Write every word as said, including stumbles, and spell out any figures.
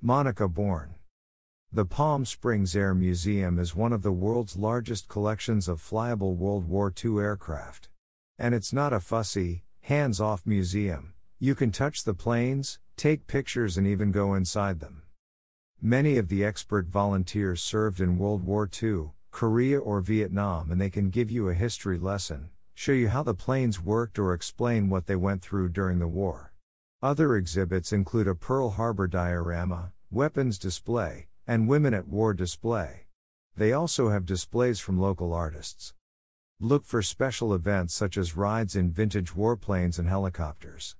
Monica Bourne. The Palm Springs Air Museum is one of the world's largest collections of flyable World War Two aircraft. And it's not a fussy, hands-off museum. You can touch the planes, take pictures and even go inside them. Many of the expert volunteers served in World War Two, Korea or Vietnam, and they can give you a history lesson, show you how the planes worked or explain what they went through during the war. Other exhibits include a Pearl Harbor diorama, weapons display, and women at war display. They also have displays from local artists. Look for special events such as rides in vintage warplanes and helicopters.